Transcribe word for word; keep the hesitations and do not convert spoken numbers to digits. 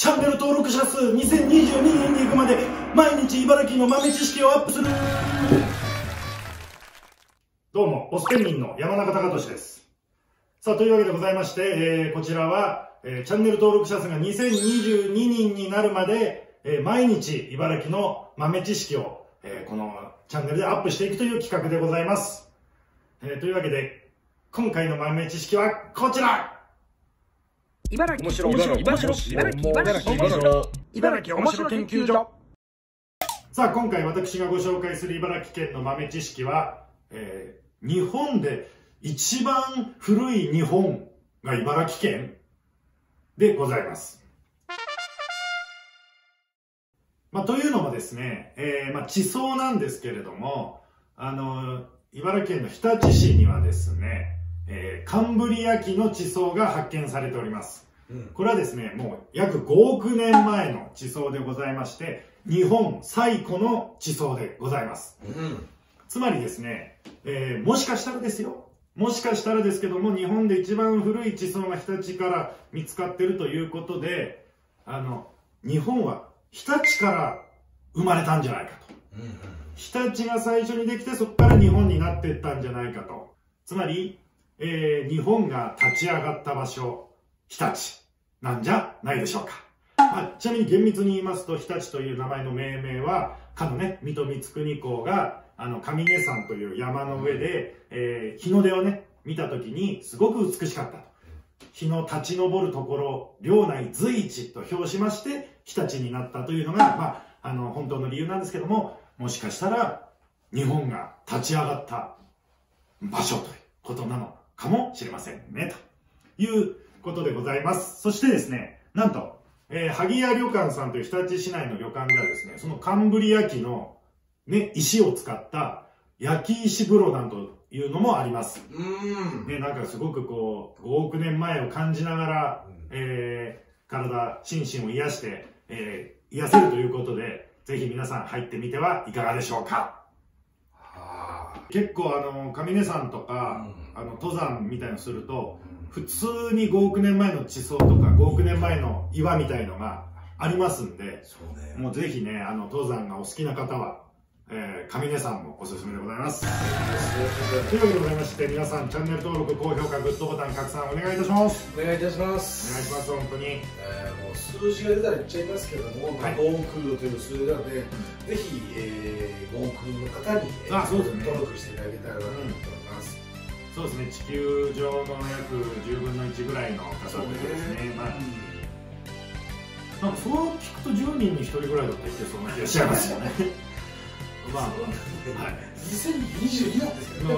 チャンネル登録者数にせんにじゅうににんに行くまで毎日茨城の豆知識をアップする。どうも、ボスペンギンの山中隆俊です。さあ、というわけでございまして、えー、こちらは、えー、チャンネル登録者数がにせんにじゅうににんになるまで、えー、毎日茨城の豆知識を、えー、このチャンネルでアップしていくという企画でございます。えー、というわけで今回の豆知識はこちら。茨城面白研究所。さあ、今回私がご紹介する茨城県の豆知識は、えー、日本で一番古い日本が茨城県でございます。まあ、というのもですね、えーまあ、地層なんですけれども、あの茨城県の日立市にはですね、えー、カンブリア紀の地層が発見されております。うん、これはですね、もう約ごおくねんまえの地層でございまして、日本最古の地層でございます。うん、つまりですね、えー、もしかしたらですよもしかしたらですけども、日本で一番古い地層が日立から見つかっているということで、あの日本は日立から生まれたんじゃないかと、うんうん、日立が最初にできて、そこから日本になっていったんじゃないかと。つまりえー、日本が立ち上がった場所、日立なんじゃないでしょうか。まあ、ちなみに厳密に言いますと、日立という名前の命名は、かのね、水戸光圀公が、あの、上根山という山の上で、えー、日の出をね、見た時にすごく美しかったと。日の立ち上るところ、領内随一と評しまして、日立になったというのが、まあ、あの、本当の理由なんですけども、もしかしたら、日本が立ち上がった場所ということなのかもしれませんね、ということでございます。そしてですね、なんと、えー、萩屋旅館さんという日立市内の旅館ではですね、そのカンブリア紀の、ね、石を使った焼き石風呂なんというのもあります。うん、ね、なんかすごくこうごおくねんまえを感じながら、えー、体心身を癒して、えー、癒せるということで、ぜひ皆さん入ってみてはいかがでしょうか。結構あの上根山とか、うん、あの登山みたいのすると、うん、普通にごおくねんまえの地層とかごおくねんまえの岩みたいのがありますんで、うん、もうぜひね、あの登山がお好きな方は、えー、上根山もおすすめでございます。というわけでございまして、皆さんチャンネル登録、高評価、グッドボタン拡散お願いいたします。お願いいたします。お願いします。本当に、えー、もう数字が出たら言っちゃいますけれども、はい、ごおくという数字なので、ぜひ、えー、ごおくの方に、えー、あ、そうですね、登録していただけたらなと思います。うん、そうですね、地球上の約じゅうぶんのいちぐらいの方でですね、まあ、うん、なんかそう聞くとじゅうにんにひとりぐらいだったらいけそうな気がしますよね。まあ、にせんにじゅうになんですけどね。